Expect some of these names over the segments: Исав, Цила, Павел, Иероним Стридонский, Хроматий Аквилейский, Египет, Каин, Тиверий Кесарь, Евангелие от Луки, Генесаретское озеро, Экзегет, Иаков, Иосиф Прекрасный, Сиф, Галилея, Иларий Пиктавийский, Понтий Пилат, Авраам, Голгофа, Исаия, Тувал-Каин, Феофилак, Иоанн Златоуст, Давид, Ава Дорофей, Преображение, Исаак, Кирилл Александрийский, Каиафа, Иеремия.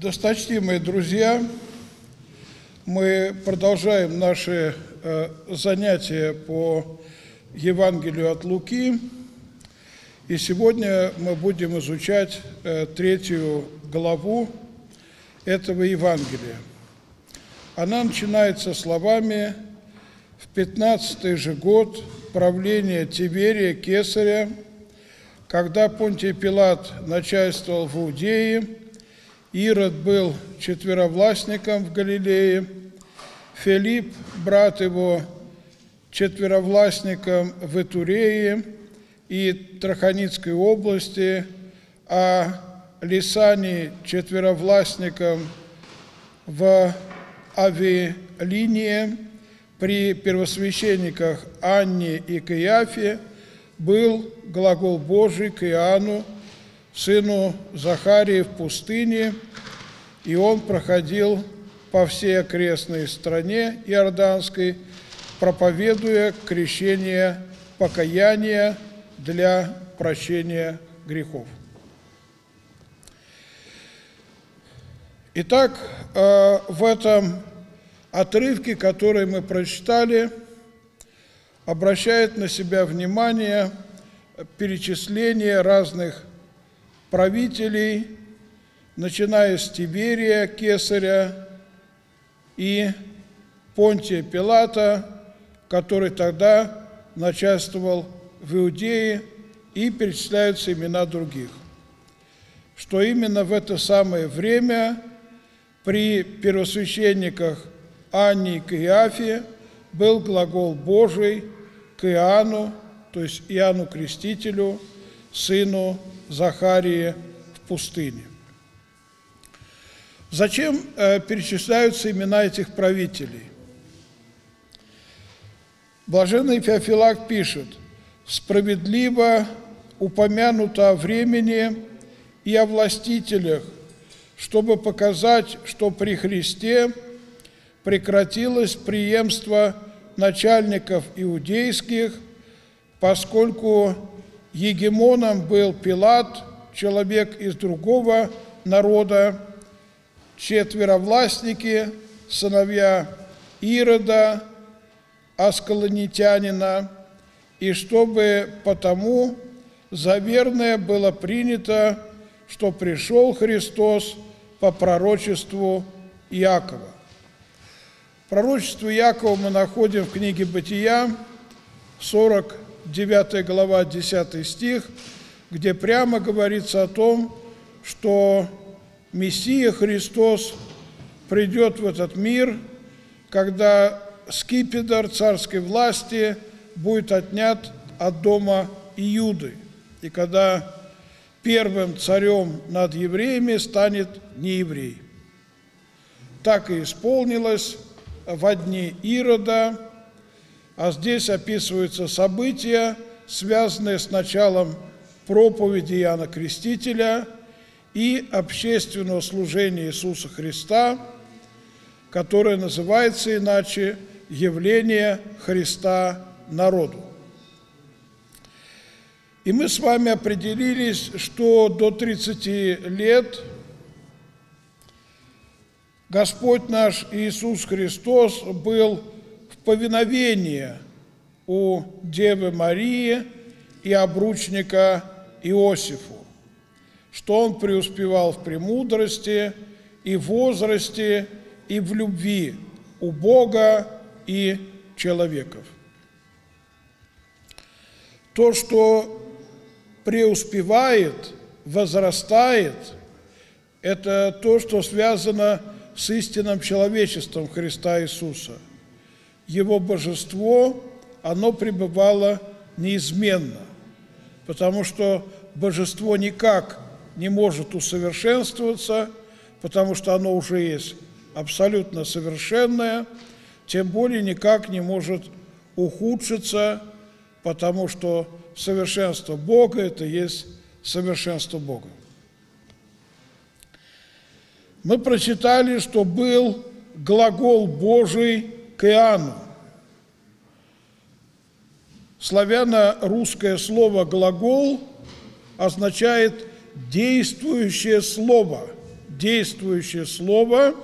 Досточтимые друзья, мы продолжаем наши занятия по Евангелию от Луки, и сегодня мы будем изучать третью главу этого Евангелия. Она начинается словами: «В 15-й же год правления Тиверия Кесаря, когда Понтий Пилат начальствовал в Иудее, Ирод был четверовластником в Галилее, Филипп, брат его, четверовластником в Итурее и Трахонитской области, а Лисаний четверовластником в Авилинии при первосвященниках Анне и Каиафе, был глагол Божий к Иоанну, сыну Захарии, в пустыне, и он проходил по всей окрестной стране Иорданской, проповедуя крещение покаяния для прощения грехов». Итак, в этом отрывке, который мы прочитали, обращает на себя внимание перечисление разных правителей, начиная с Тиверия Кесаря и Понтия Пилата, который тогда начальствовал в Иудее, и перечисляются имена других, что именно в это самое время при первосвященниках Анне и Каиафе был глагол Божий к Иоанну, то есть Иоанну Крестителю, сыну Захарии, в пустыне. Зачем перечисляются имена этих правителей? Блаженный Феофилак пишет: «Справедливо упомянуто о времени и о властителях, чтобы показать, что при Христе прекратилось преемство начальников иудейских, поскольку егемоном был Пилат, человек из другого народа, четверовластники, сыновья Ирода, Аскалонитянина, и чтобы потому за верное было принято, что пришел Христос по пророчеству Иакова». Пророчество Иакова мы находим в книге Бытия, 49 глава, 10 стих, где прямо говорится о том, что Мессия Христос придет в этот мир, когда скипидр царской власти будет отнят от дома Иуды, и когда первым царем над евреями станет нееврей. Так и исполнилось во дни Ирода, а здесь описываются события, связанные с началом проповеди Иоанна Крестителя и общественного служения Иисуса Христа, которое называется иначе «Явление Христа народу». И мы с вами определились, что до 30 лет Господь наш Иисус Христос был в повиновении у Девы Марии и обручника Иосифу, что Он преуспевал в премудрости и возрасте и в любви у Бога и человеков. То, что преуспевает, возрастает, это то, что связано с истинным человечеством Христа Иисуса. Его божество, оно пребывало неизменно, потому что божество никак не может усовершенствоваться, потому что оно уже есть абсолютно совершенное, тем более никак не может ухудшиться, потому что совершенство Бога – это есть совершенство Бога. Мы прочитали, что был глагол Божий к Иоанну. Славяно-русское слово «глагол» означает «действующее слово», действующее слово,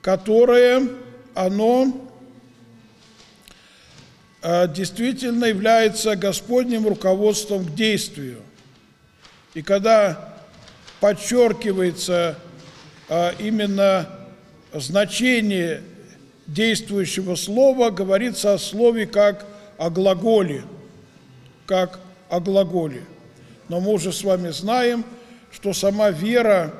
которое оно действительно является Господним руководством к действию. И когда подчеркивается именно значение действующего слова, говорится о слове как о глаголе, как о глаголе. Но мы уже с вами знаем, что сама вера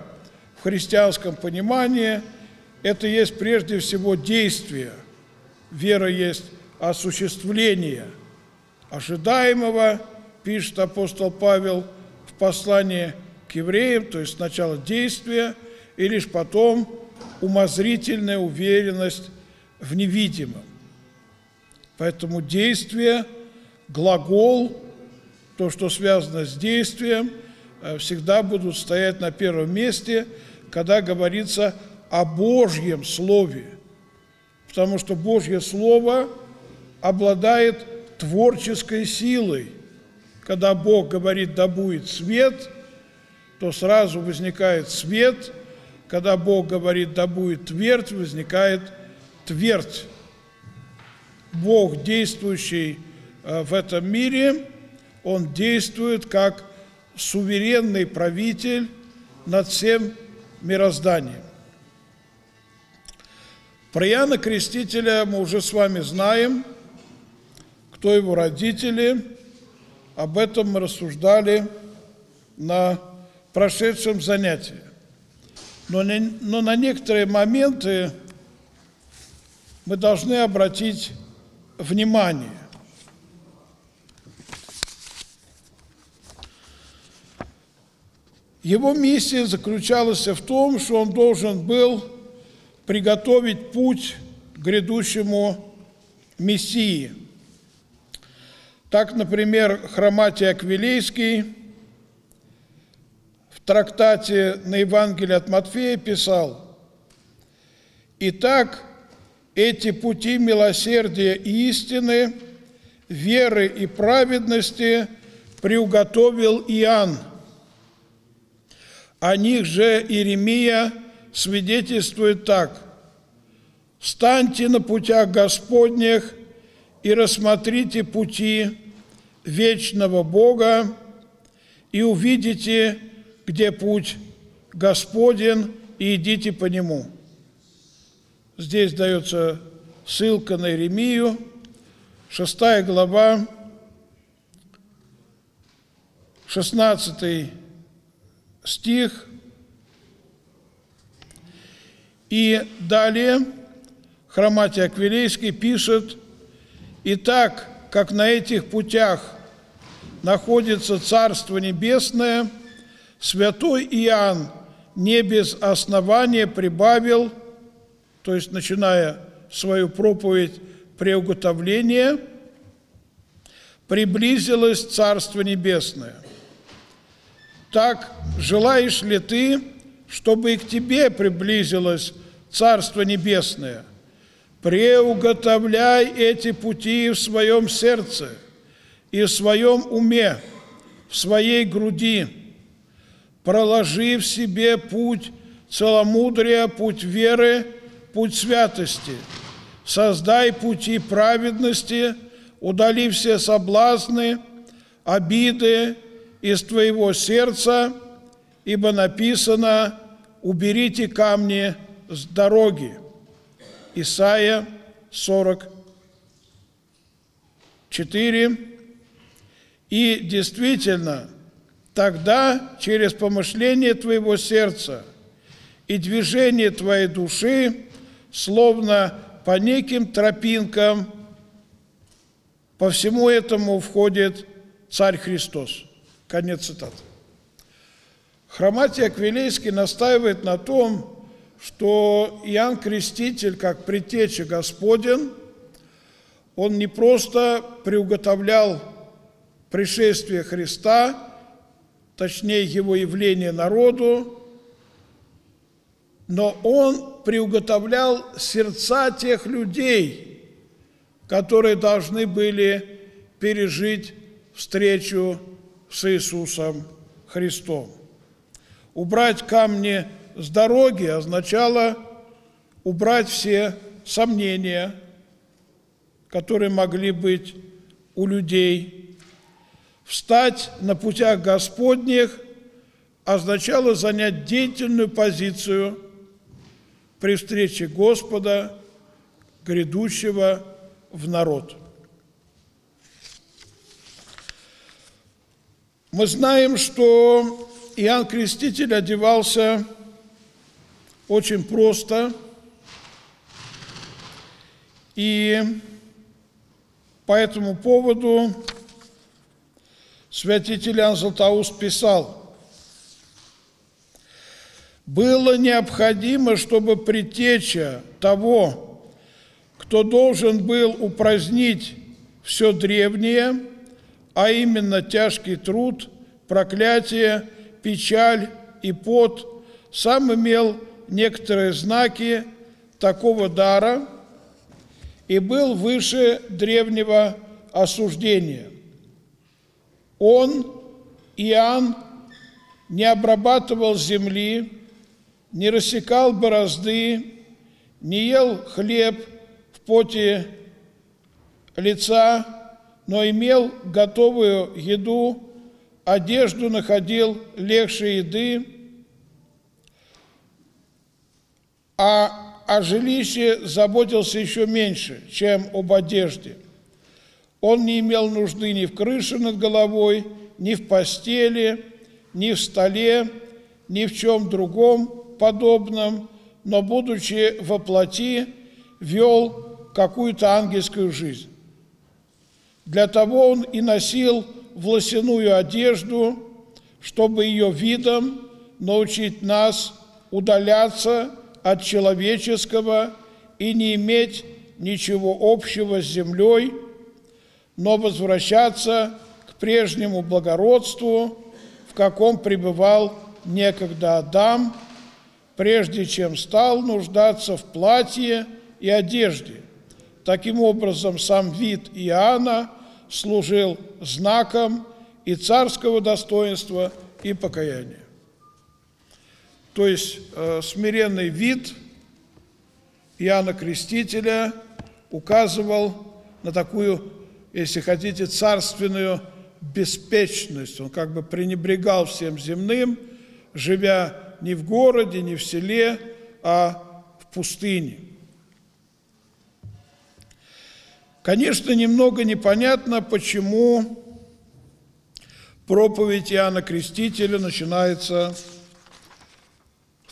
в христианском понимании – это есть прежде всего действие. Вера есть осуществление ожидаемого, пишет апостол Павел в послании к евреям, то есть сначала действие, и лишь потом умозрительная уверенность в невидимом. Поэтому действие, глагол, то, что связано с действием, всегда будут стоять на первом месте, когда говорится о Божьем Слове. Потому что Божье Слово обладает творческой силой. Когда Бог говорит «да будет свет», то сразу возникает свет. Когда Бог говорит «да будет твердь», возникает твердь. Бог, действующий в этом мире, Он действует как суверенный правитель над всем мирозданием. Про Иоанна Крестителя мы уже с вами знаем, кто его родители. Об этом мы рассуждали на прошедшем занятии. Но на некоторые моменты мы должны обратить внимание. Его миссия заключалась в том, что он должен был приготовить путь к грядущему Мессии. Так, например, Хроматий Аквилейский в трактате на Евангелие от Матфея писал: «Итак, эти пути милосердия и истины, веры и праведности приуготовил Иоанн. О них же Иеремия свидетельствует так: «Станьте на путях Господних и рассмотрите пути вечного Бога, и увидите, где путь Господен, и идите по нему». Здесь дается ссылка на Иеремию, 6 глава, 16 стих. И далее Хроматий Аквилейский пишет: «Итак, как на этих путях находится Царство Небесное, святой Иоанн не без основания прибавил», то есть начиная свою проповедь «Преуготовление», «приблизилось Царство Небесное. Так, желаешь ли ты, чтобы и к тебе приблизилось Царство Небесное? Преуготовляй эти пути в своем сердце и в своем уме, в своей груди, проложи в себе путь целомудрия, путь веры, путь святости, создай пути праведности, удали все соблазны, обиды из твоего сердца, ибо написано: уберите камни с дороги». Исаия 44. И действительно, тогда через помышление твоего сердца и движение твоей души, словно по неким тропинкам, по всему этому входит Царь Христос. Конец цитаты. Хроматий Аквилейский настаивает на том, что Иоанн Креститель, как предтеча Господен, он не просто приуготовлял пришествие Христа, точнее его явление народу, но он приуготовлял сердца тех людей, которые должны были пережить встречу с Иисусом Христом. Убрать камни с дороги означало убрать все сомнения, которые могли быть у людей. Встать на путях Господних означало занять деятельную позицию при встрече Господа, грядущего в народ. Мы знаем, что Иоанн Креститель одевался очень просто и по этому поводу святитель Иоанн Златоуст писал: «Было необходимо, чтобы предтеча того, кто должен был упразднить все древнее, а именно тяжкий труд, проклятие, печаль и пот, сам имел некоторые знаки такого дара и был выше древнего осуждения. Он, Иоанн, не обрабатывал земли, не рассекал борозды, не ел хлеб в поте лица, но имел готовую еду, одежду находил легче еды, а о жилище заботился еще меньше, чем об одежде. Он не имел нужды ни в крыше над головой, ни в постели, ни в столе, ни в чем другом подобном, но, будучи во плоти, вел какую-то ангельскую жизнь. Для того он и носил волосяную одежду, чтобы ее видом научить нас удаляться от человеческого и не иметь ничего общего с землей, но возвращаться к прежнему благородству, в каком пребывал некогда Адам, прежде чем стал нуждаться в платье и одежде». Таким образом, сам вид Иоанна служил знаком и царского достоинства, и покаяния. То есть смиренный вид Иоанна Крестителя указывал на такую, если хотите, царственную беспечность. Он как бы пренебрегал всем земным, живя не в городе, не в селе, а в пустыне. Конечно, немного непонятно, почему проповедь Иоанна Крестителя начинается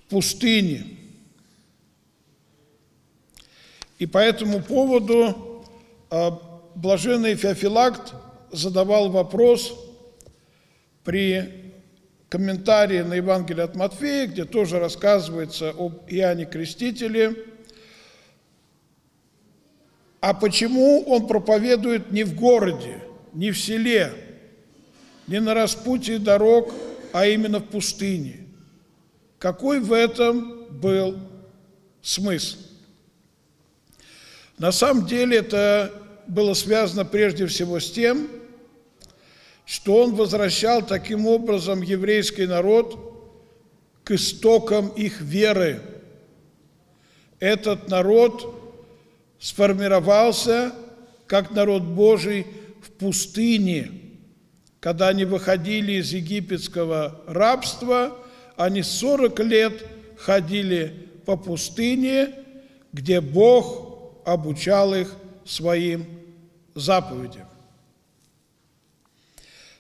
пустыне. И по этому поводу блаженный Феофилакт задавал вопрос при комментарии на Евангелие от Матфея, где тоже рассказывается об Иоанне Крестителе, а почему он проповедует не в городе, не в селе, не на распутье дорог, а именно в пустыне? Какой в этом был смысл? На самом деле это было связано прежде всего с тем, что он возвращал таким образом еврейский народ к истокам их веры. Этот народ сформировался как народ Божий в пустыне, когда они выходили из египетского рабства. Они 40 лет ходили по пустыне, где Бог обучал их своим заповедям.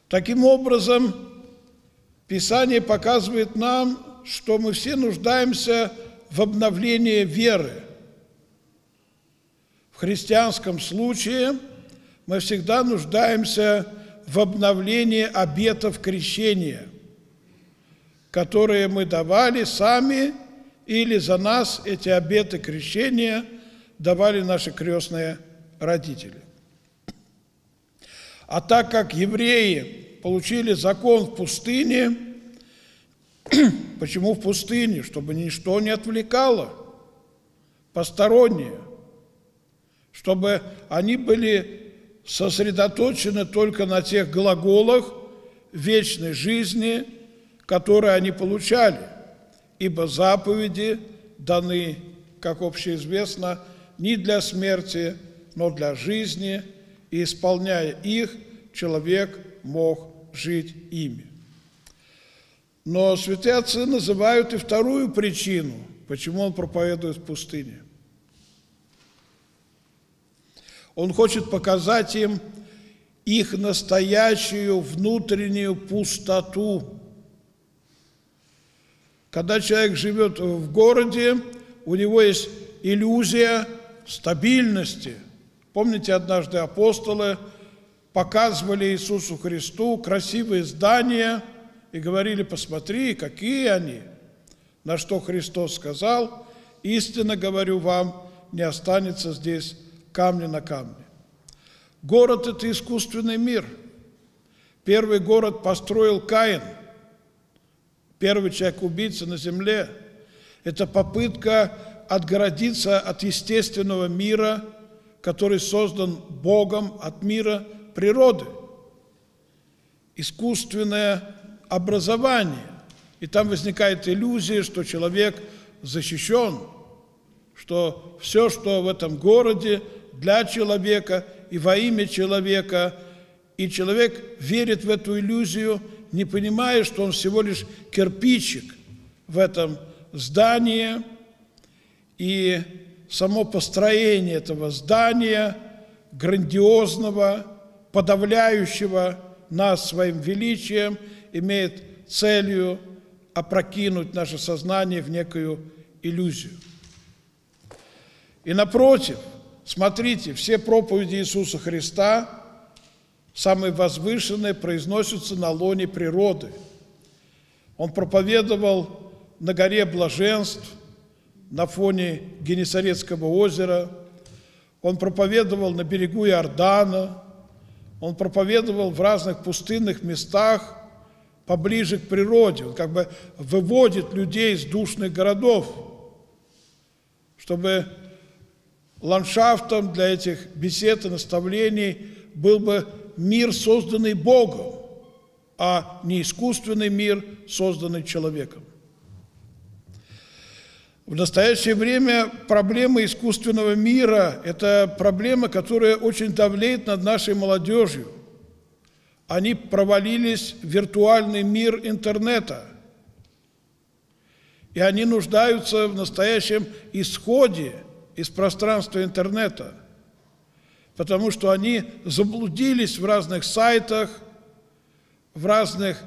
Таким образом, Писание показывает нам, что мы все нуждаемся в обновлении веры. В христианском случае мы всегда нуждаемся в обновлении обетов крещения, которые мы давали сами, или за нас эти обеты крещения давали наши крестные родители. А так как евреи получили закон в пустыне, почему в пустыне? Чтобы ничто не отвлекало постороннее, чтобы они были сосредоточены только на тех глаголах вечной жизни, которые они получали, ибо заповеди даны, как общеизвестно, не для смерти, но для жизни, и, исполняя их, человек мог жить ими. Но святые отцы называют и вторую причину, почему он проповедует в пустыне. Он хочет показать им их настоящую внутреннюю пустоту. Когда человек живет в городе, у него есть иллюзия стабильности. Помните, однажды апостолы показывали Иисусу Христу красивые здания и говорили: посмотри, какие они. На что Христос сказал: истинно говорю вам, не останется здесь камня на камне. Город – это искусственный мир. Первый город построил Каин, первый человек-убийца на земле. Это попытка отгородиться от естественного мира, который создан Богом, от мира природы. Искусственное образование. И там возникает иллюзия, что человек защищен, что все, что в этом городе, для человека и во имя человека. И человек верит в эту иллюзию, не понимая, что он всего лишь кирпичик в этом здании. И само построение этого здания, грандиозного, подавляющего нас своим величием, имеет целью опрокинуть наше сознание в некую иллюзию. И напротив, смотрите, все проповеди Иисуса Христа, самые возвышенные, произносятся на лоне природы. Он проповедовал на горе Блаженств, на фоне Генесарецкого озера, он проповедовал на берегу Иордана, он проповедовал в разных пустынных местах поближе к природе. Он как бы выводит людей из душных городов, чтобы ландшафтом для этих бесед и наставлений был бы мир, созданный Богом, а не искусственный мир, созданный человеком. В настоящее время проблема искусственного мира – это проблема, которая очень давлеет над нашей молодежью. Они провалились в виртуальный мир интернета, и они нуждаются в настоящем исходе из пространства интернета, потому что они заблудились в разных сайтах, в разных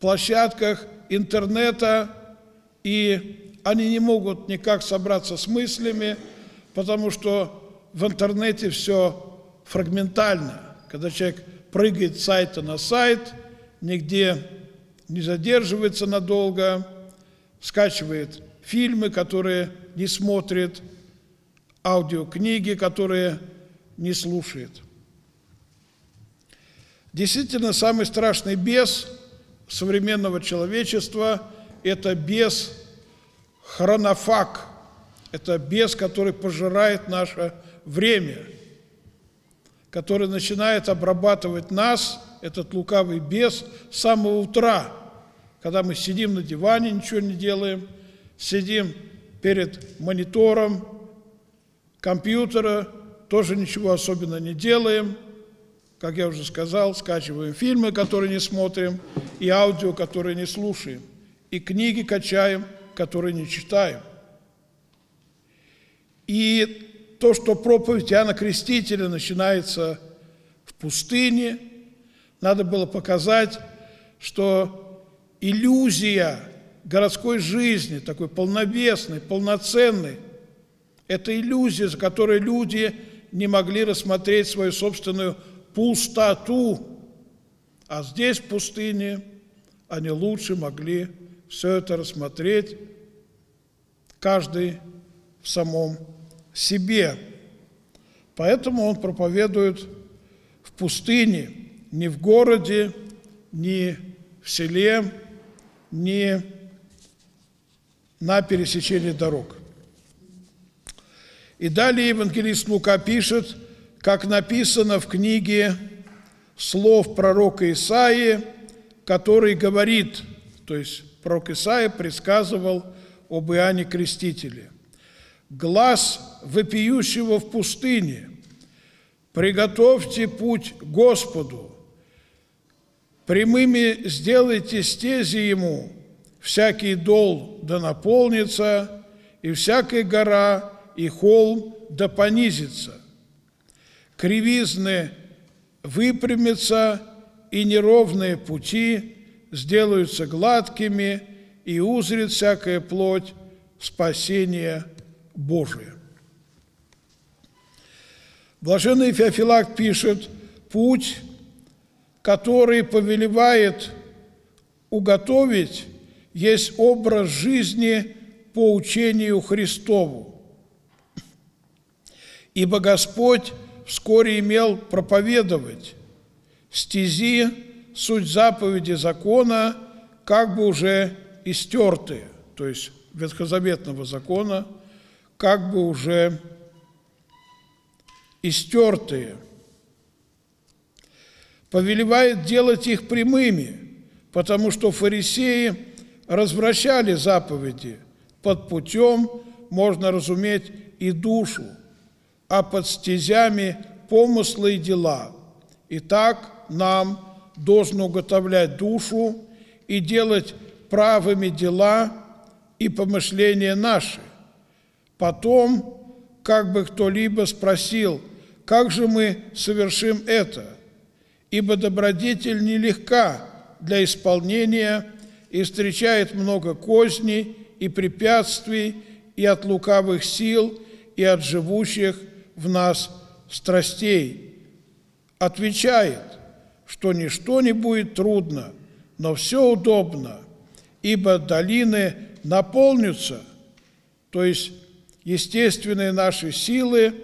площадках интернета, и они не могут никак собраться с мыслями, потому что в интернете все фрагментально. Когда человек прыгает с сайта на сайт, нигде не задерживается надолго, скачивает фильмы, которые не смотрит, аудиокниги, которые не слушает. Действительно, самый страшный бес современного человечества – это бес хронофаг, это бес, который пожирает наше время, который начинает обрабатывать нас, этот лукавый бес, с самого утра, когда мы сидим на диване, ничего не делаем, сидим перед монитором компьютера, тоже ничего особенно не делаем, как я уже сказал, скачиваем фильмы, которые не смотрим, и аудио, которые не слушаем, и книги качаем, которые не читаем. И то, что проповедь Иоанна Крестителя начинается в пустыне, надо было показать, что иллюзия городской жизни, такой полновесной, полноценной, это иллюзия, за которой люди не могли рассмотреть свою собственную пустоту. А здесь, в пустыне, они лучше могли все это рассмотреть, каждый в самом себе. Поэтому он проповедует в пустыне, не в городе, не в селе, не на пересечении дорог. И далее евангелист Лука пишет: как написано в книге слов пророка Исаии, который говорит, то есть пророк Исаия предсказывал об Иоанне Крестителе. «Глас вопиющего в пустыне, приготовьте путь Господу, прямыми сделайте стези Ему, всякий дол да наполнится, и всякая гора и холм да понизится, кривизны выпрямятся, и неровные пути сделаются гладкими, и узрит всякая плоть спасение Божие». Блаженный Феофилак пишет: «Путь, который повелевает уготовить, есть образ жизни по учению Христову. Ибо Господь вскоре имел проповедовать стези, суть заповеди закона, как бы уже истертые», то есть ветхозаветного закона, как бы уже истертые, повелевает делать их прямыми, потому что фарисеи развращали заповеди. Под путем можно разуметь и душу, а под стезями помыслы и дела. Итак, нам должно уготовлять душу и делать правыми дела и помышления наши. Потом, как бы кто-либо спросил, как же мы совершим это, ибо добродетель нелегка для исполнения и встречает много козней и препятствий и от лукавых сил, и от живущих в нас страстей. Отвечает, что ничто не будет трудно, но все удобно, ибо долины наполнятся, то есть естественные наши силы,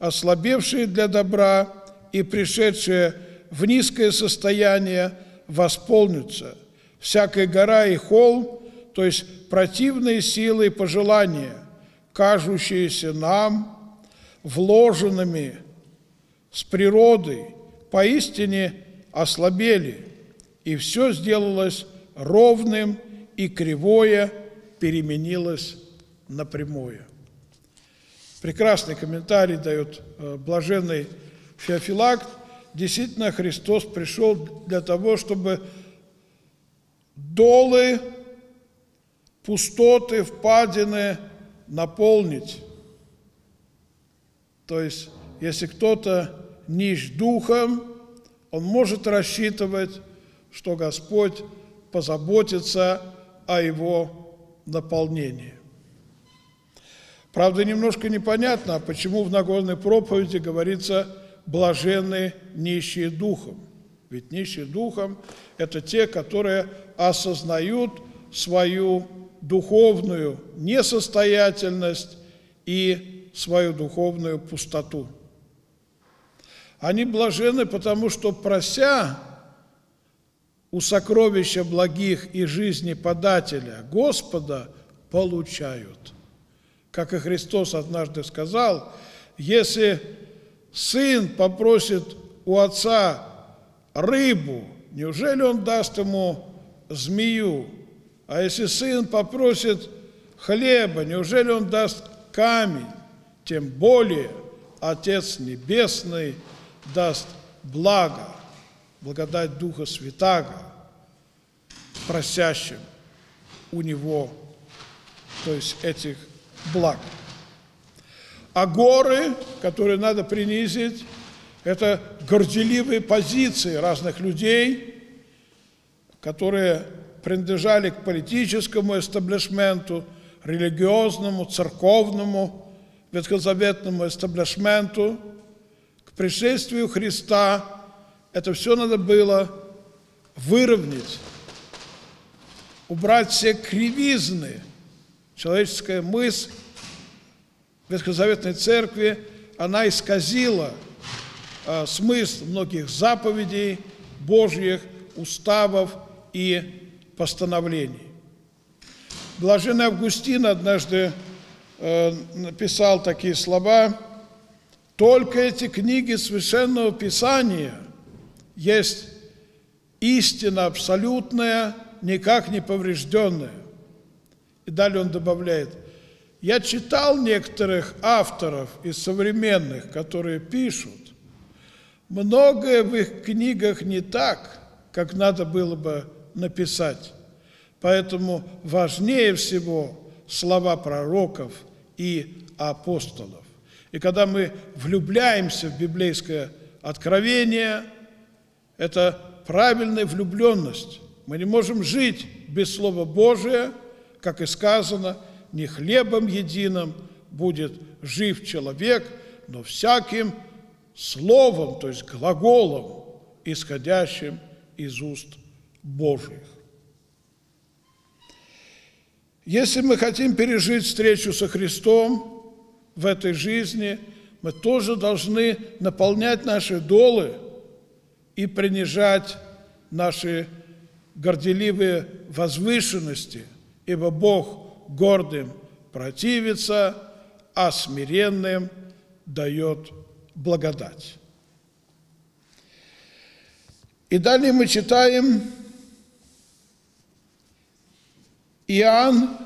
ослабевшие для добра и пришедшие в низкое состояние, восполнятся. Всякая гора и холм, то есть противные силы и пожелания, кажущиеся нам вложенными с природой, поистине ослабели, и все сделалось ровным, и кривое переменилось на прямое. Прекрасный комментарий дает блаженный Феофилакт. Действительно, Христос пришел для того, чтобы долы, пустоты, впадины наполнить. То есть, если кто-то нищ духом, он может рассчитывать, что Господь позаботится о его наполнении. Правда, немножко непонятно, почему в Нагорной проповеди говорится «блаженны нищие духом». Ведь нищие духом – это те, которые осознают свою духовную несостоятельность и свою духовную пустоту. Они блаженны, потому что, прося у сокровища благих и жизни подателя Господа, получают. Как и Христос однажды сказал: если сын попросит у отца рыбу, неужели он даст ему змею? А если сын попросит хлеба, неужели он даст камень? Тем более Отец Небесный даст благо, благодать Духа Святаго просящим у Него, то есть этих благ. А горы, которые надо принизить, это горделивые позиции разных людей, которые принадлежали к политическому эстаблишменту, религиозному, церковному, ветхозаветному эстаблишменту. К пришествию Христа это все надо было выровнять, убрать все кривизны. Человеческая мысль ветхозаветной церкви, она исказила смысл многих заповедей Божьих, уставов и постановлений. Блаженный Августин однажды написал такие слова: «Только эти книги Священного Писания есть истина абсолютная, никак не поврежденная. И далее он добавляет: я читал некоторых авторов из современных, которые пишут, многое в их книгах не так, как надо было бы написать. Поэтому важнее всего слова пророков и апостолов. И когда мы влюбляемся в библейское откровение, это правильная влюбленность. Мы не можем жить без Слова Божия, как и сказано, не хлебом единым будет жив человек, но всяким словом, то есть глаголом, исходящим из уст Божьих. Если мы хотим пережить встречу со Христом в этой жизни, мы тоже должны наполнять наши долы и принижать наши горделивые возвышенности, ибо Бог гордым противится, а смиренным дает благодать. И далее мы читаем: Иоанн,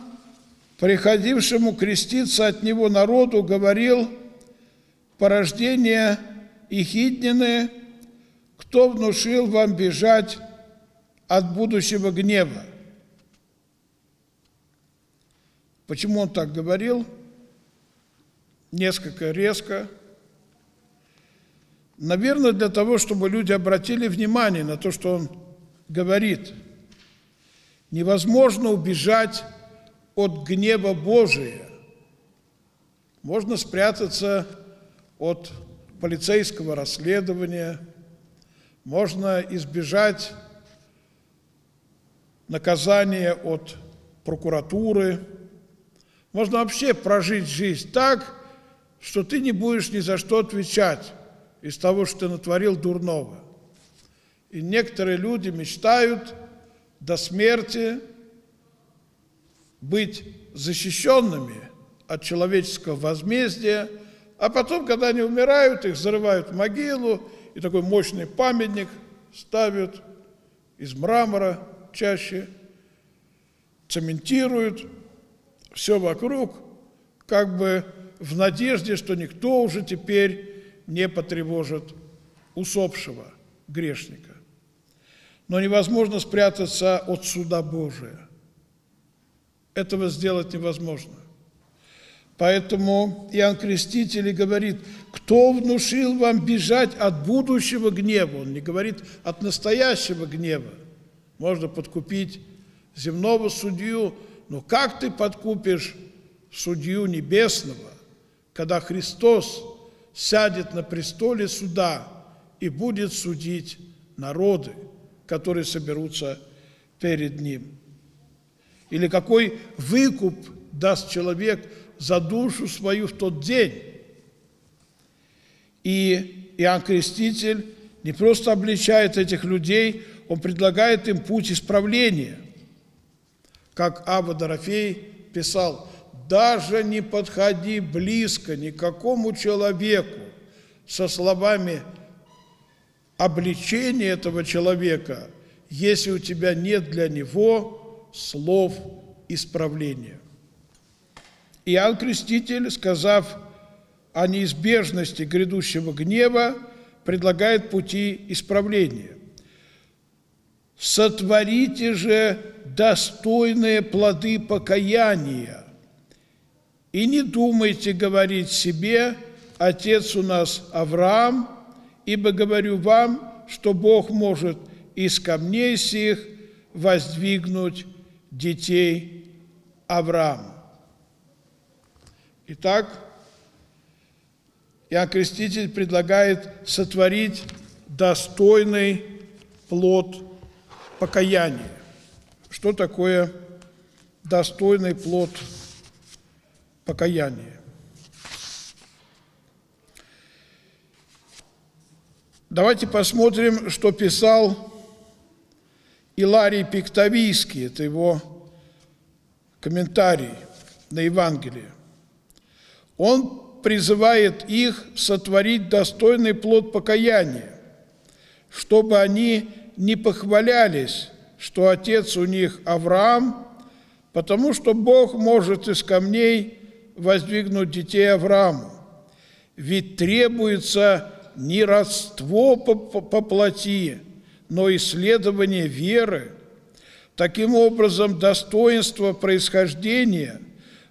приходившему креститься от него народу, говорил: порождение Ехиднины, кто внушил вам бежать от будущего гнева? Почему он так говорил? Несколько резко. Наверное, для того, чтобы люди обратили внимание на то, что он говорит. Невозможно убежать от гнева Божия. Можно спрятаться от полицейского расследования, можно избежать наказания от прокуратуры, можно вообще прожить жизнь так, что ты не будешь ни за что отвечать из того, что ты натворил дурного. И некоторые люди мечтают до смерти быть защищенными от человеческого возмездия, а потом, когда они умирают, их зарывают в могилу, и такой мощный памятник ставят из мрамора чаще, цементируют все вокруг, как бы в надежде, что никто уже теперь не потревожит усопшего грешника. Но невозможно спрятаться от суда Божия. Этого сделать невозможно. Поэтому Иоанн Креститель говорит: кто внушил вам бежать от будущего гнева? Он не говорит от настоящего гнева. Можно подкупить земного судью, но как ты подкупишь судью небесного, когда Христос сядет на престоле суда и будет судить народы, которые соберутся перед Ним? Или какой выкуп даст человек за душу свою в тот день? И Иоанн Креститель не просто обличает этих людей, он предлагает им путь исправления. Как Ава Дорофей писал: «Даже не подходи близко ни к какому человеку со словами обличение этого человека, если у тебя нет для него слов исправления». Иоанн Креститель, сказав о неизбежности грядущего гнева, предлагает пути исправления. «Сотворите же достойные плоды покаяния, и не думайте говорить себе: отец у нас Авраам, ибо говорю вам, что Бог может из камней сих воздвигнуть детей Авраама». Итак, Иоанн Креститель предлагает сотворить достойный плод покаяния. Что такое достойный плод покаяния? Давайте посмотрим, что писал Иларий Пиктавийский, это его комментарий на Евангелие. Он призывает их сотворить достойный плод покаяния, чтобы они не похвалялись, что отец у них Авраам, потому что Бог может из камней воздвигнуть детей Аврааму. Ведь требуется не родство по плоти, но исследование веры. Таким образом, достоинство происхождения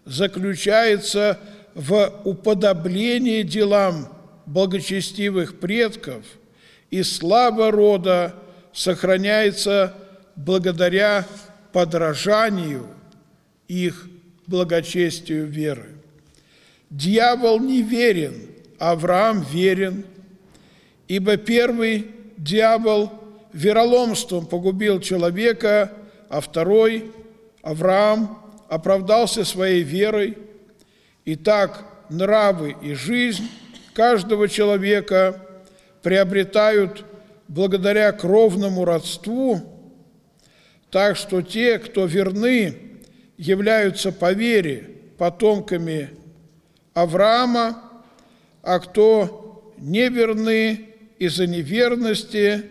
заключается в уподоблении делам благочестивых предков, и слава рода сохраняется благодаря подражанию их благочестию веры. Дьявол не верен, Авраам верен, ибо первый дьявол вероломством погубил человека, а второй, Авраам, оправдался своей верой. Итак, нравы и жизнь каждого человека приобретают благодаря кровному родству, так что те, кто верны, являются по вере потомками Авраама, а кто неверны из-за неверности,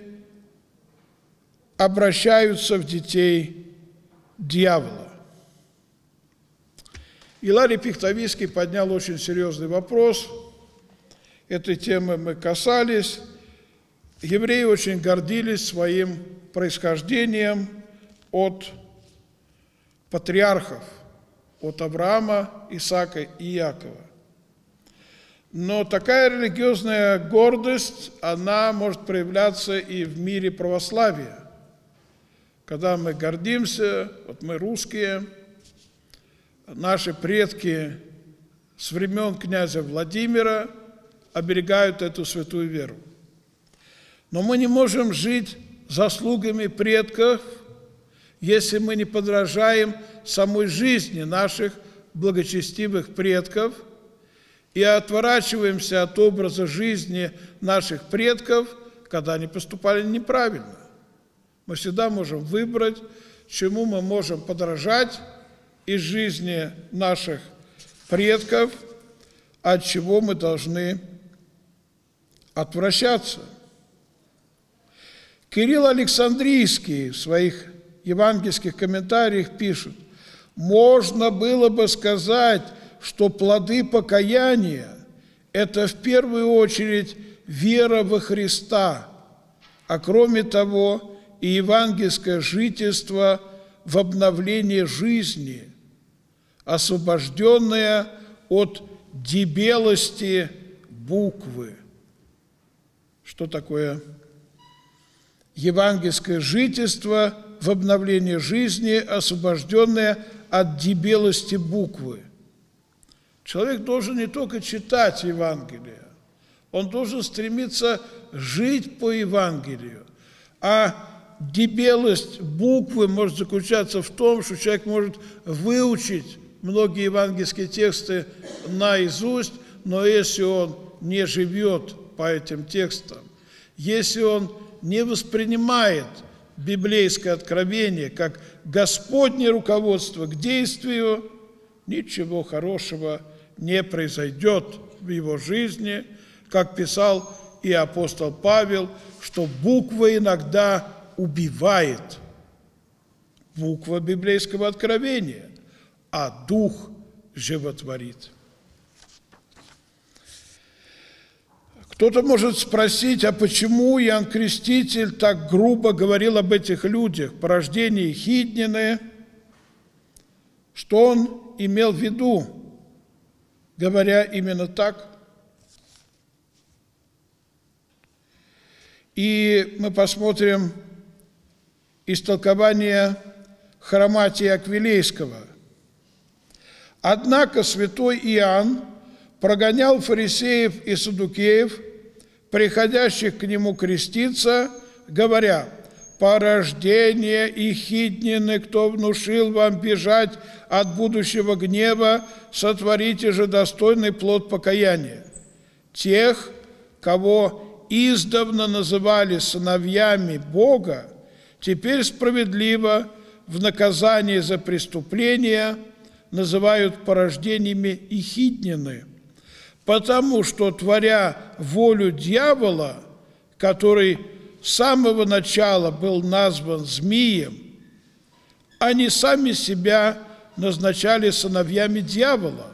обращаются в детей дьявола. Иларий Пиктавийский поднял очень серьезный вопрос. Этой темы мы касались. Евреи очень гордились своим происхождением от патриархов, от Авраама, Исаака и Иакова. Но такая религиозная гордость, она может проявляться и в мире православия. Когда мы гордимся, вот мы русские, наши предки с времен князя Владимира оберегают эту святую веру. Но мы не можем жить заслугами предков, если мы не подражаем самой жизни наших благочестивых предков и отворачиваемся от образа жизни наших предков, когда они поступали неправильно. Мы всегда можем выбрать, чему мы можем подражать из жизни наших предков, от чего мы должны отвращаться. Кирилл Александрийский в своих евангельских комментариях пишет: «Можно было бы сказать, что плоды покаяния – это в первую очередь вера во Христа, а кроме того и евангельское жительство в обновлении жизни, освобожденное от дебелости буквы». Что такое евангельское жительство в обновлении жизни, освобожденное от дебелости буквы? Человек должен не только читать Евангелие, он должен стремиться жить по Евангелию. А дебелость буквы может заключаться в том, что человек может выучить многие евангельские тексты наизусть, но если он не живет по этим текстам, если он не воспринимает библейское откровение как Господне руководство к действию, ничего хорошего не произойдет в его жизни, как писал и апостол Павел, что буква иногда убивает, буква библейского откровения, а дух животворит. Кто-то может спросить, а почему Иоанн Креститель так грубо говорил об этих людях, порождении хиднины, что он имел в виду, говоря именно так? И мы посмотрим истолкование Хроматия Аквилейского. «Однако святой Иоанн прогонял фарисеев и саддукеев, приходящих к нему креститься, говоря: «Порождение и хиднины, кто внушил вам бежать от будущего гнева, сотворите же достойный плод покаяния». Тех, кого издавна называли сыновьями Бога, теперь справедливо в наказании за преступления называют порождениями и хиднины, потому что, творя волю дьявола, который с самого начала был назван змеем, они сами себя назначали сыновьями дьявола,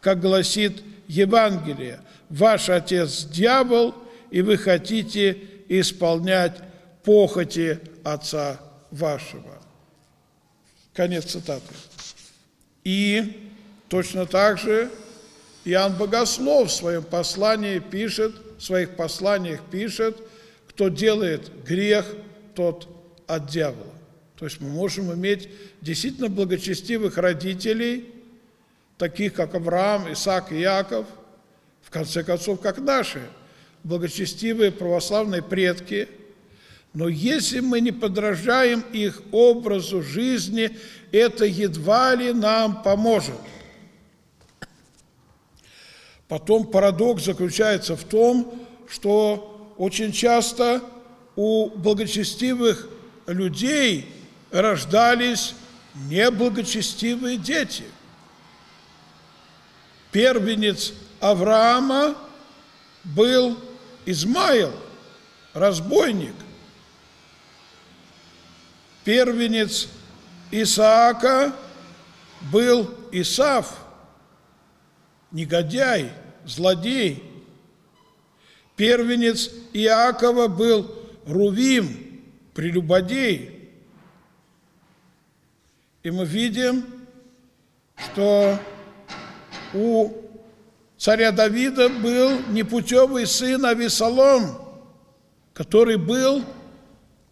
как гласит Евангелие. Ваш отец – дьявол, и вы хотите исполнять похоти отца вашего. Конец цитаты. И точно так же Иоанн Богослов в своем послании пишет, в своих посланиях пишет, кто делает грех, тот от дьявола. То есть мы можем иметь действительно благочестивых родителей, таких как Авраам, Исаак и Иаков, в конце концов, как наши благочестивые православные предки. Но если мы не подражаем их образу жизни, это едва ли нам поможет. Потом парадокс заключается в том, что очень часто у благочестивых людей рождались неблагочестивые дети. Первенец Авраама был Измаил, разбойник. Первенец Исаака был Исав, негодяй, злодей. Первенец Иакова был Рувим, прелюбодей. И мы видим, что у царя Давида был непутевый сын Авессалом, который был,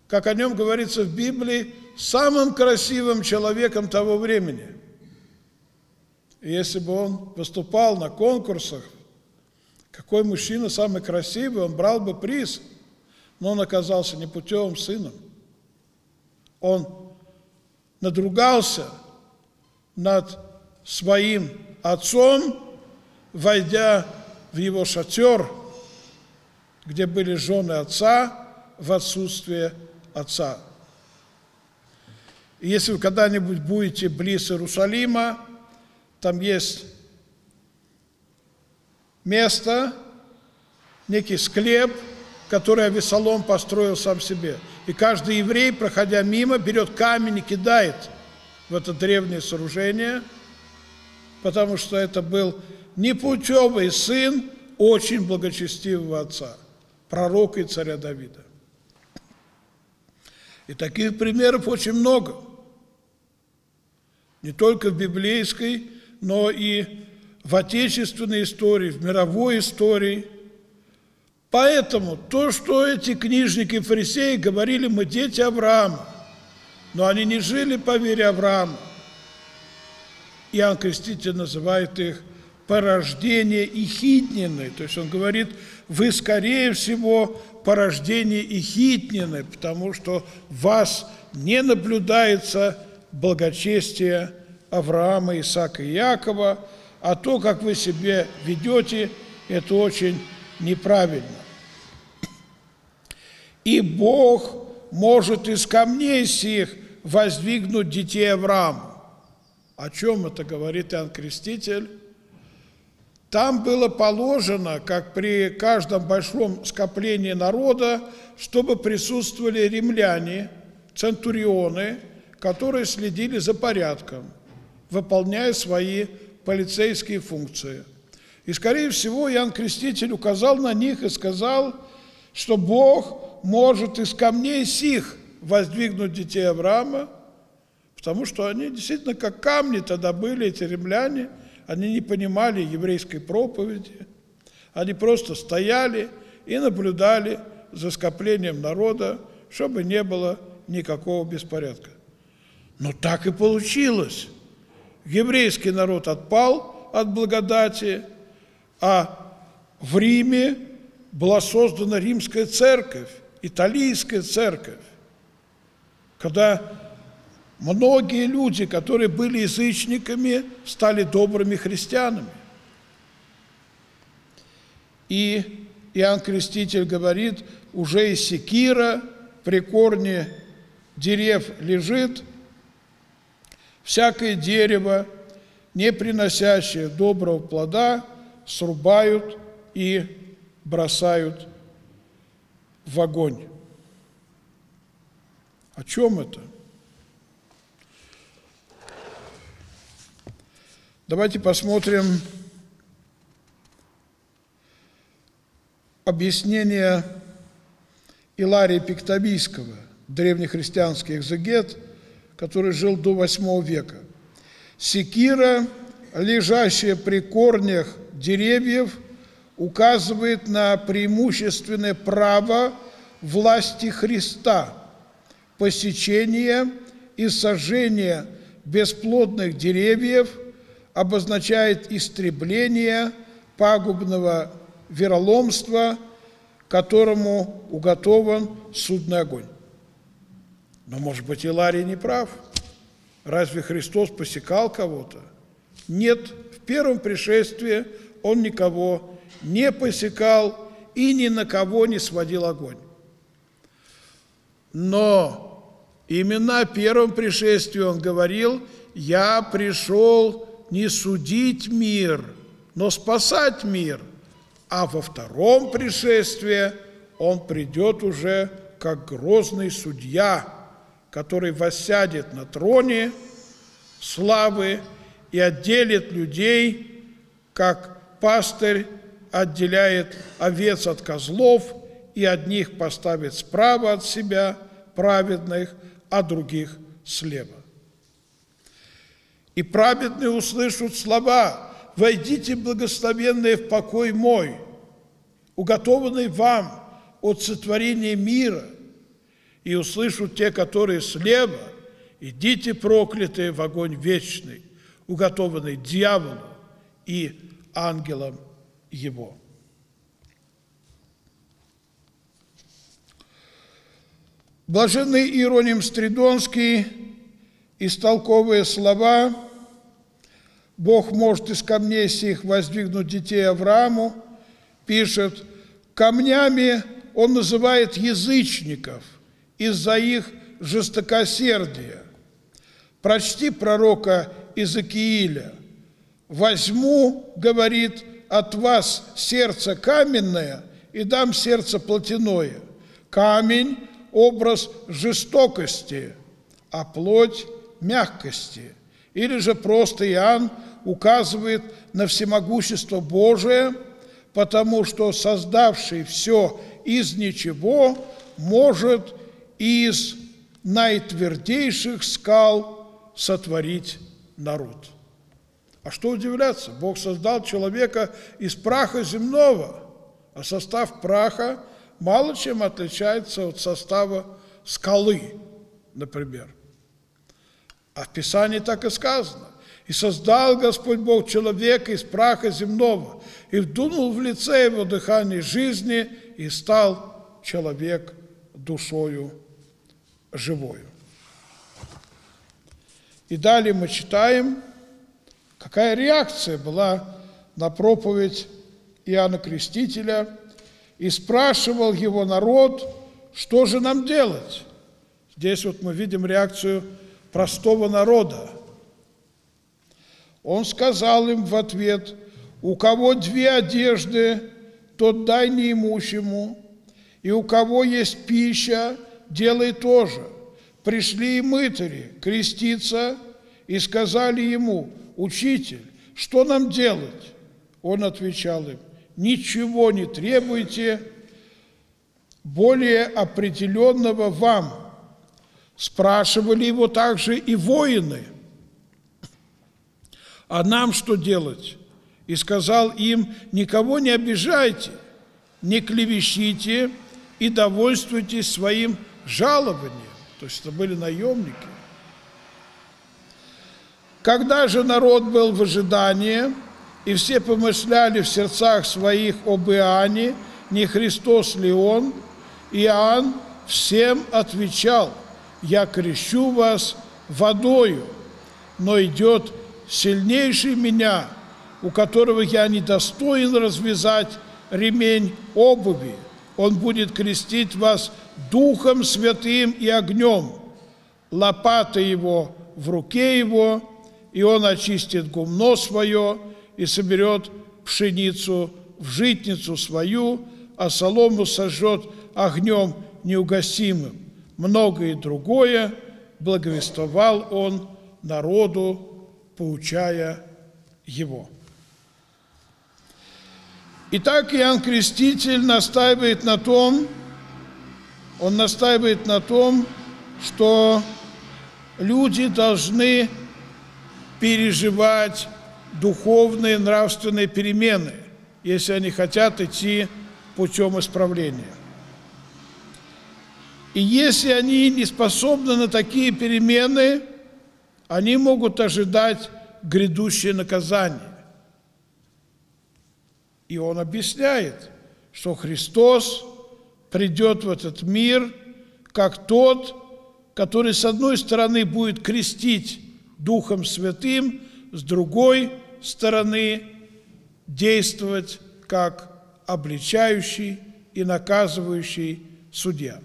как о нем говорится в Библии, самым красивым человеком того времени. И если бы он выступал на конкурсах, какой мужчина самый красивый, он брал бы приз, но он оказался непутевым сыном. Он надругался над своим отцом, войдя в его шатер, где были жены отца, в отсутствие отца. И если вы когда-нибудь будете близ Иерусалима, там есть место, некий склеп, который Авессалом построил сам себе. И каждый еврей, проходя мимо, берет камень и кидает в это древнее сооружение, потому что это был непутевый сын очень благочестивого отца, пророка и царя Давида. И таких примеров очень много. Не только в библейской, но и в отечественной истории, в мировой истории. Поэтому то, что эти книжники и фарисеи говорили, мы дети Авраама, но они не жили по вере Авраама. Иоанн Креститель называет их порождение Ихиднины. То есть он говорит, вы, скорее всего, порождение Ихиднины, потому что в вас не наблюдается благочестие Авраама, Исаака и Иакова, а то, как вы себя ведете, это очень неправильно. И Бог может из камней сих воздвигнуть детей Авраама. О чем это говорит Иоанн Креститель? Там было положено, как при каждом большом скоплении народа, чтобы присутствовали римляне, центурионы, которые следили за порядком, выполняя свои полицейские функции. И, скорее всего, Иоанн Креститель указал на них и сказал, что Бог может из камней сих воздвигнуть детей Авраама, потому что они действительно как камни тогда были, эти римляне, они не понимали еврейской проповеди, они просто стояли и наблюдали за скоплением народа, чтобы не было никакого беспорядка. Но так и получилось. Еврейский народ отпал от благодати, а в Риме была создана римская церковь, италийская церковь, когда многие люди, которые были язычниками, стали добрыми христианами. И Иоанн Креститель говорит, уже и секира при корне дерев лежит, всякое дерево, не приносящее доброго плода, срубают и бросают в огонь. О чем это? Давайте посмотрим объяснение Илария Пиктавийского, древнехристианский экзегет, который жил до 8 века. Секира, лежащая при корнях деревьев, указывает на преимущественное право власти Христа, посечение и сожжение бесплодных деревьев, обозначает истребление пагубного вероломства, которому уготован судный огонь. Но, может быть, Иларий не прав. Разве Христос посекал кого-то? Нет, в первом пришествии он никого не посекал и ни на кого не сводил огонь. Но именно о первом пришествии он говорил: «Я пришел не судить мир, но спасать мир». А во втором пришествии он придет уже как грозный судья, который воссядет на троне славы и отделит людей, как пастырь отделяет овец от козлов, и одних поставит справа от себя, праведных, а других слева. И праведные услышат слова: «Войдите, благословенные, в покой мой, уготованный вам от сотворения мира». И услышат те, которые слева: «Идите, проклятые, в огонь вечный, уготованный дьяволу и ангелам его». Блаженный Иероним Стридонский, истолковывая слова «Бог может из камней сих воздвигнуть детей Аврааму», пишет: «Камнями он называет язычников из-за их жестокосердия. Прочти пророка Иезекииля. „Возьму, — говорит, — от вас сердце каменное и дам сердце плотяное“. Камень – образ жестокости, а плоть – мягкости». Или же просто Иоанн указывает на всемогущество Божие, потому что создавший все из ничего может из наитвердейших скал сотворить народ. А что удивляться? Бог создал человека из праха земного, а состав праха мало чем отличается от состава скалы, например. А в Писании так и сказано: «И создал Господь Бог человека из праха земного, и вдунул в лице его дыхание жизни, и стал человек душою живою». И далее мы читаем, какая реакция была на проповедь Иоанна Крестителя. «И спрашивал его народ: „Что же нам делать?“» Здесь вот мы видим реакцию простого народа. Он сказал им в ответ: «У кого две одежды, тот дай неимущему, и у кого есть пища, делай тоже». Пришли и мытари креститься и сказали ему: «Учитель, что нам делать?» Он отвечал им: «Ничего не требуйте более определенного вам». Спрашивали его также и воины: «А нам что делать?» И сказал им: «Никого не обижайте, не клевещите и довольствуйтесь своим жалованием». То есть это были наемники. Когда же народ был в ожидании, и все помышляли в сердцах своих об Иоанне, не Христос ли он, Иоанн всем отвечал: «Я крещу вас водою, но идет сильнейший меня, у которого я не достоин развязать ремень обуви. Он будет крестить вас Духом Святым и огнем. Лопата его в руке его, и он очистит гумно свое и соберет пшеницу в житницу свою, а солому сожжет огнем неугасимым». Многое другое благовествовал он народу, поучая его. Итак, Иоанн Креститель настаивает на том, что люди должны переживать духовные, нравственные перемены, если они хотят идти путем исправления. И если они не способны на такие перемены, они могут ожидать грядущее наказание. И он объясняет, что Христос придет в этот мир как тот, который с одной стороны будет крестить Духом Святым, с другой стороны действовать как обличающий и наказывающий судья.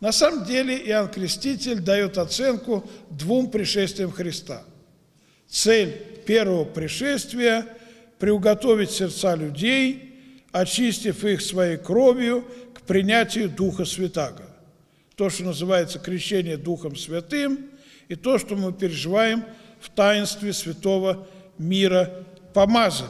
На самом деле Иоанн Креститель дает оценку двум пришествиям Христа. Цель первого пришествия – приуготовить сердца людей, очистив их своей кровью к принятию Духа Святаго. То, что называется крещение Духом Святым, и то, что мы переживаем в таинстве святого миропомазания.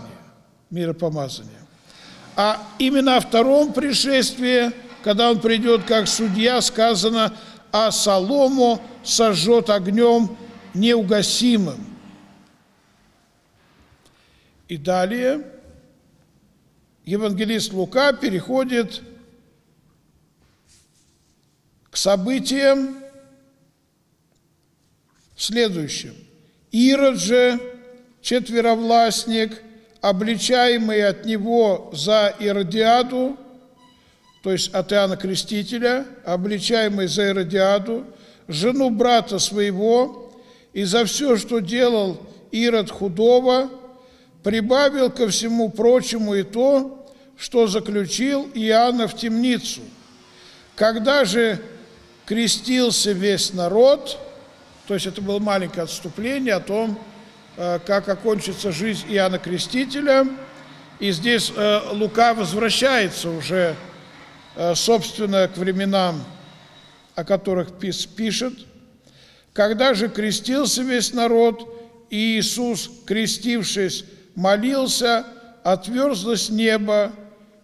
А именно о втором пришествии, когда он придет как судья, сказано: «А солому сожжет огнем неугасимым». И далее евангелист Лука переходит к событиям следующим. Ирод же, четверовластник, обличаемый от него за Иродиаду, то есть от Иоанна Крестителя, обличаемый за Иродиаду, жену брата своего, и за все, что делал Ирод худого, прибавил ко всему прочему и то, что заключил Иоанна в темницу. Когда же крестился весь народ, то есть это было маленькое отступление о том, как окончится жизнь Иоанна Крестителя, и здесь Лука возвращается уже, собственно, к временам, о которых пишет. «Когда же крестился весь народ, и Иисус, крестившись, молился, отверзлось небо,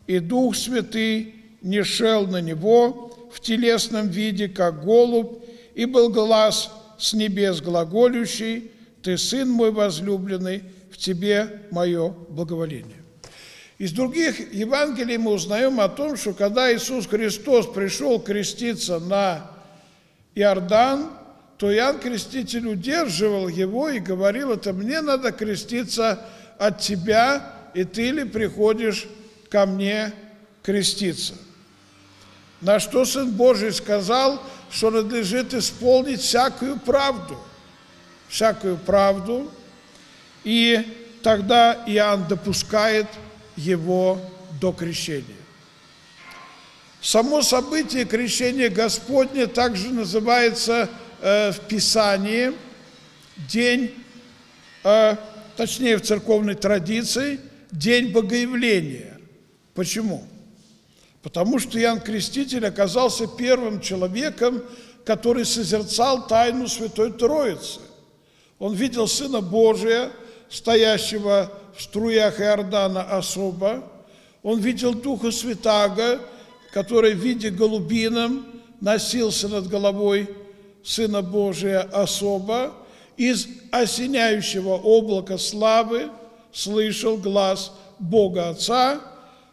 и Дух Святый не шел на него в телесном виде, как голубь, и был глас с небес глаголющий: Ты, Сын мой возлюбленный, в Тебе мое благоволение». Из других Евангелий мы узнаем о том, что когда Иисус Христос пришел креститься на Иордан, то Иоанн Креститель удерживал его и говорил: это мне надо креститься от тебя, и ты ли приходишь ко мне креститься? На что Сын Божий сказал, что надлежит исполнить всякую правду, и тогда Иоанн допускает его до крещения. Само событие крещения Господня также называется в Писании точнее в церковной традиции, день богоявления. Почему? Потому что Иоанн Креститель оказался первым человеком, который созерцал тайну Святой Троицы. Он видел Сына Божия, стоящего в струях Иордана особо. Он видел Духа Святаго, который в виде голубином носился над головой Сына Божия особо. Из осеняющего облака славы слышал глас Бога Отца,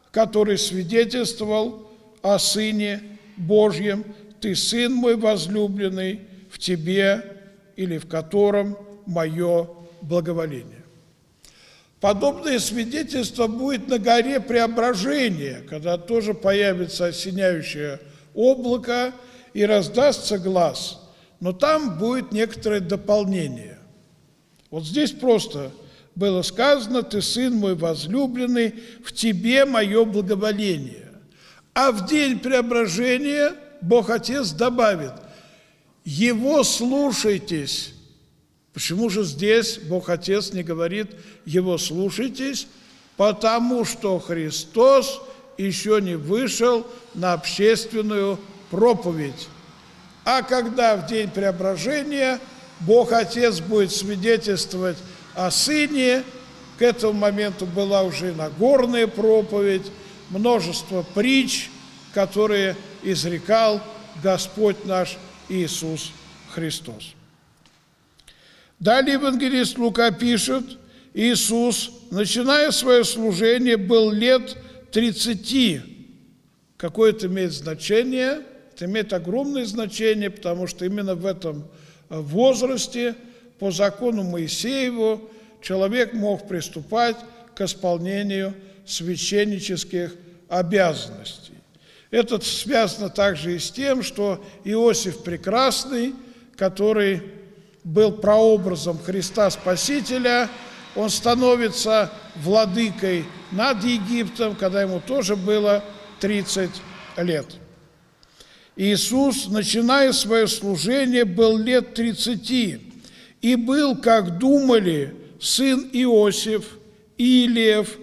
который свидетельствовал о Сыне Божьем: «Ты, Сын мой возлюбленный, в Тебе или в котором мое благоволение». Подобное свидетельство будет на горе Преображения, когда тоже появится осеняющее облако и раздастся глас, но там будет некоторое дополнение. Вот здесь просто было сказано: «Ты, Сын мой возлюбленный, в Тебе мое благоволение». А в день Преображения Бог Отец добавит: «Его слушайтесь». Почему же здесь Бог Отец не говорит «Его слушайтесь»? Потому что Христос еще не вышел на общественную проповедь. А когда в день Преображения Бог Отец будет свидетельствовать о Сыне, К этому моменту была уже Нагорная проповедь, множество притч, которые изрекал Господь наш Иисус Христос. Далее евангелист Лука пишет: Иисус, начиная свое служение, был лет 30. Какое это имеет значение? Это имеет огромное значение, потому что именно в этом возрасте, по закону Моисееву, человек мог приступать к исполнению священнических обязанностей. Это связано также и с тем, что Иосиф Прекрасный, который был прообразом Христа Спасителя, он становится владыкой над Египтом, когда ему тоже было 30 лет. Иисус, начиная свое служение, был лет 30 и был, как думали, сын Иосиф, Илиев,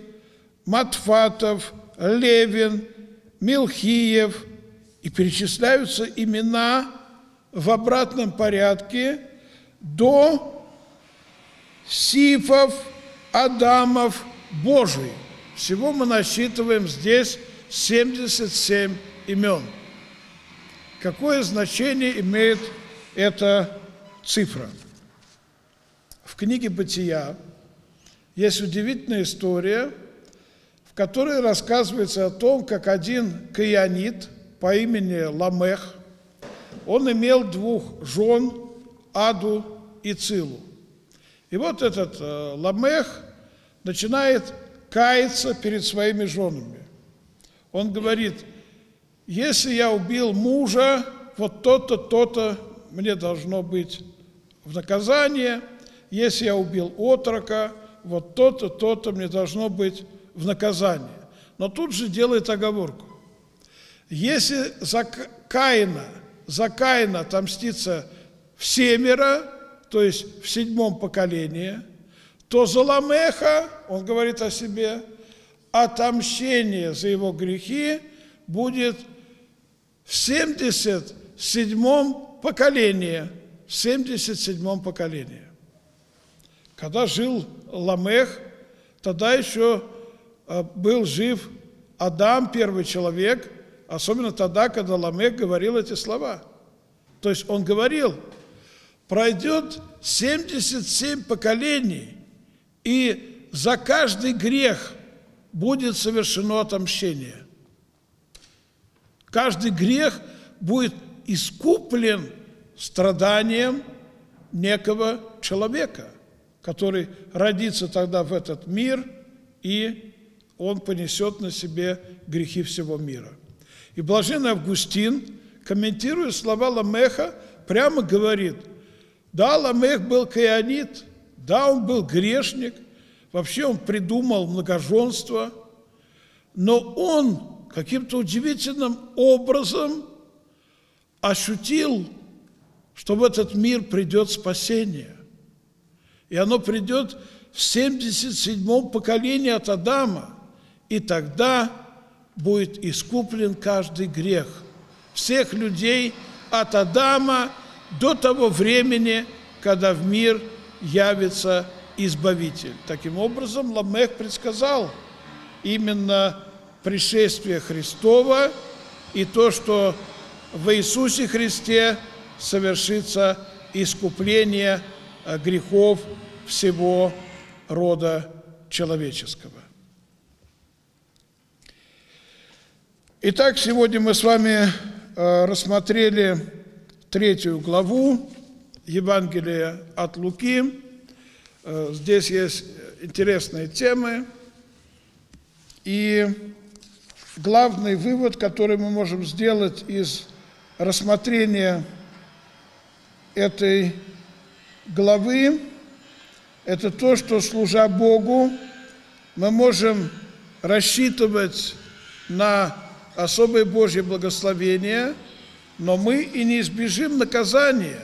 Матфатов, Левин, Мелхиев, и перечисляются имена в обратном порядке до Сифов, Адамов, Божий. Всего мы насчитываем здесь 77 имен. Какое значение имеет эта цифра? В книге «Бытия» есть удивительная история, в которой рассказывается о том, как один каианит по имени Ламех, он имел двух жен, Аду и Цилу. И вот этот Ламех начинает каяться перед своими женами. Он говорит: если я убил мужа, вот то-то, то-то мне должно быть в наказание. Если я убил отрока, вот то-то, то-то мне должно быть в наказание. Но тут же делает оговорку. Если за Каина отомстится в семеро, то есть в 7-м поколении, то за Ламеха, он говорит о себе, отомщение за его грехи будет в 77-м поколении. В 77-м поколении. Когда жил Ламех, тогда еще был жив Адам, первый человек, особенно тогда, когда Ламех говорил эти слова. То есть он говорил: пройдет 77 поколений, и за каждый грех будет совершено отомщение. Каждый грех будет искуплен страданием некого человека, который родится тогда в этот мир, и он понесет на себе грехи всего мира. И блаженный Августин, комментируя слова Ламеха, прямо говорит: да, Ламех был каианит, да, он был грешник, вообще он придумал многоженство, но он каким-то удивительным образом ощутил, что в этот мир придет спасение. И оно придет в 77-м поколении от Адама, и тогда будет искуплен каждый грех всех людей от Адама до того времени, когда в мир явится Избавитель. Таким образом, Ламех предсказал именно пришествие Христова и то, что в Иисусе Христе совершится искупление грехов всего рода человеческого. Итак, сегодня мы с вами рассмотрели 3 главу Евангелия от Луки. Здесь есть интересные темы. И главный вывод, который мы можем сделать из рассмотрения этой главы, это то, что, служа Богу, мы можем рассчитывать на особое Божье благословение, но мы и не избежим наказания,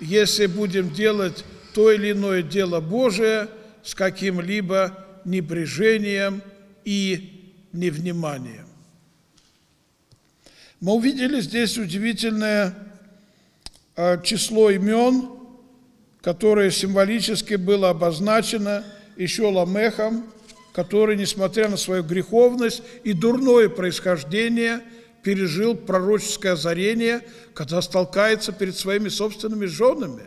если будем делать то или иное дело Божие с каким-либо небрежением и невниманием. Мы увидели здесь удивительное число имен, которое символически было обозначено еще Ламехом, который, несмотря на свою греховность и дурное происхождение, пережил пророческое озарение, когда столкается перед своими собственными женами.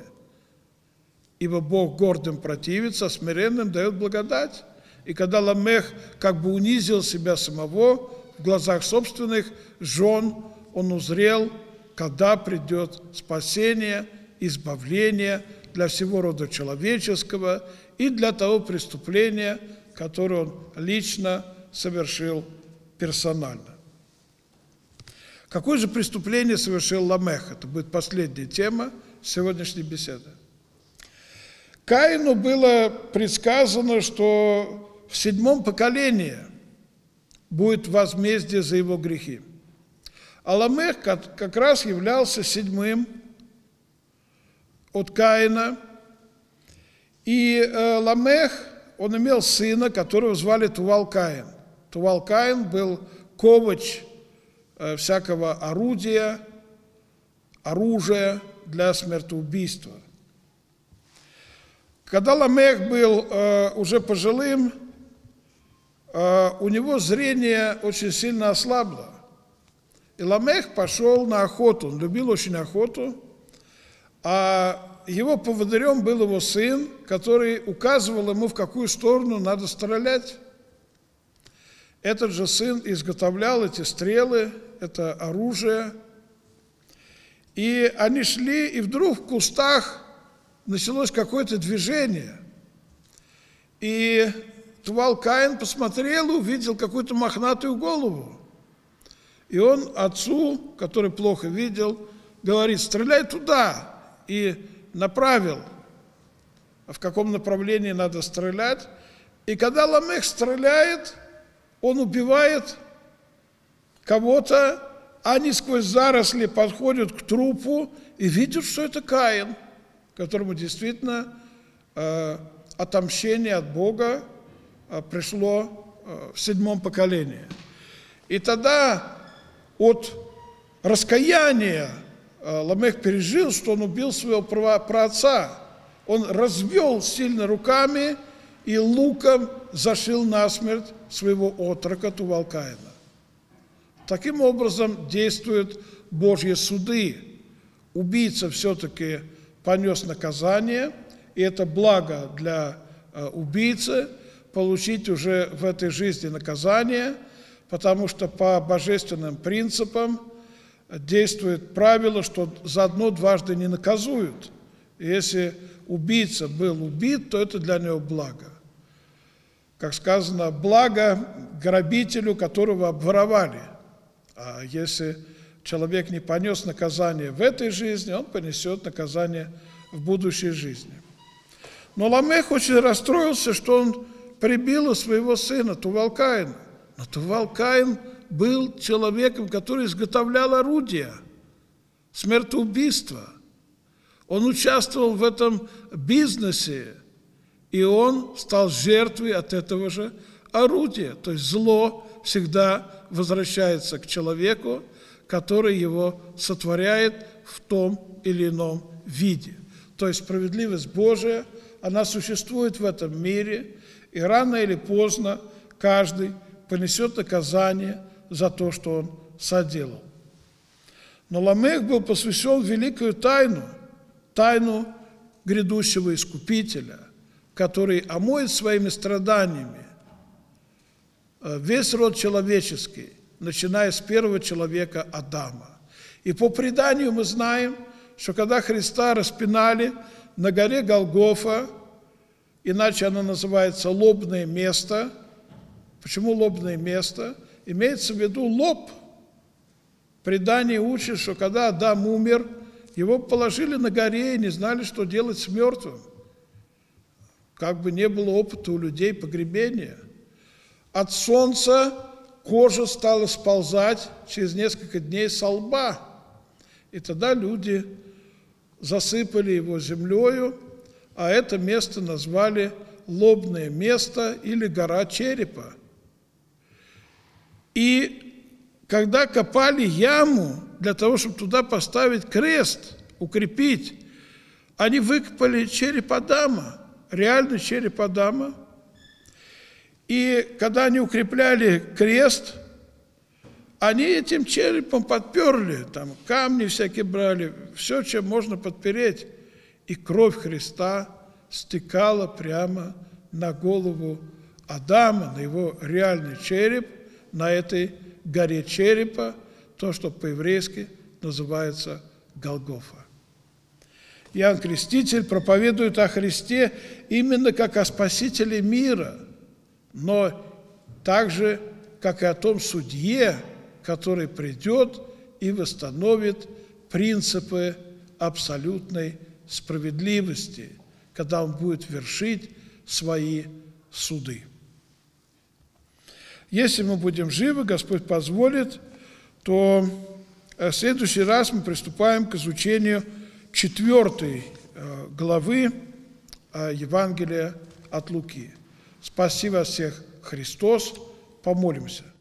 Ибо Бог гордым противится, а смиренным дает благодать. И когда Ламех как бы унизил себя самого в глазах собственных жен, он узрел, когда придет спасение, избавление для всего рода человеческого и для того преступления, которое он лично совершил персонально. Какое же преступление совершил Ламех? Это будет последняя тема сегодняшней беседы. Каину было предсказано, что в 7-м поколении будет возмездие за его грехи. А Ламех как раз являлся 7-м от Каина. И Ламех, он имел сына, которого звали Тувал-Каин. Тувал-Каин был ковач всякого оружия для смертоубийства. Когда Ламех был уже пожилым, у него зрение очень сильно ослабло. И Ламех пошел на охоту, он любил очень охоту, а его поводырем был его сын, который указывал ему, в какую сторону надо стрелять. Этот же сын изготовлял эти стрелы, это оружие. И они шли, и вдруг в кустах началось какое-то движение. И Тувал-Каин посмотрел и увидел какую-то мохнатую голову. И он отцу, который плохо видел, говорит: стреляй туда. И направил, в каком направлении надо стрелять. И когда Ламех стреляет, он убивает кого-то, они сквозь заросли подходят к трупу и видят, что это Каин, которому действительно отомщение от Бога пришло в 7-м поколении. И тогда от раскаяния Ламех пережил, что он убил своего праотца. Он развел сильно руками и луком зашил насмерть своего отрока Тувал-Каина. Таким образом действуют Божьи суды. Убийца все-таки понес наказание, и это благо для убийцы получить уже в этой жизни наказание, потому что по божественным принципам действует правило, что за одно дважды не наказуют. И если убийца был убит, то это для него благо. Как сказано, благо грабителю, которого обворовали. А если человек не понес наказание в этой жизни, он понесет наказание в будущей жизни. Но Ламех очень расстроился, что он прибил своего сына Тувал-Каина. Но Тувал-Каин был человеком, который изготовлял орудия смертоубийства. Он участвовал в этом бизнесе, и он стал жертвой от этого же орудия. То есть зло всегда возвращается к человеку, который его сотворяет в том или ином виде. То есть справедливость Божия, она существует в этом мире, и рано или поздно каждый понесет наказание за то, что он соделал. Но Ламех был посвящен великую тайну, тайну грядущего Искупителя, который омоет своими страданиями весь род человеческий, начиная с первого человека Адама. И по преданию мы знаем, что когда Христа распинали на горе Голгофа, иначе она называется лобное место. Почему лобное место? Имеется в виду лоб. Предание учит, что когда Адам умер, его положили на горе и не знали, что делать с мертвым. Как бы не было опыта у людей погребения. От солнца кожа стала сползать через несколько дней со лба. И тогда люди засыпали его землею, а это место назвали лобное место или гора черепа. И когда копали яму для того, чтобы туда поставить крест, укрепить, они выкопали череп Адама. Реальный череп Адама, И когда они укрепляли крест, они этим черепом подперли, там камни всякие брали, все, чем можно подпереть. И кровь Христа стекала прямо на голову Адама, на его реальный череп, на этой горе черепа, то, что по-еврейски называется Голгофа. Иоанн Креститель проповедует о Христе именно как о Спасителе мира, но также, как и о том судье, который придет и восстановит принципы абсолютной справедливости, когда он будет вершить свои суды. Если мы будем живы, Господь позволит, то в следующий раз мы приступаем к изучению 4 главы Евангелия от Луки. Спаси вас всех, Христос, помолимся.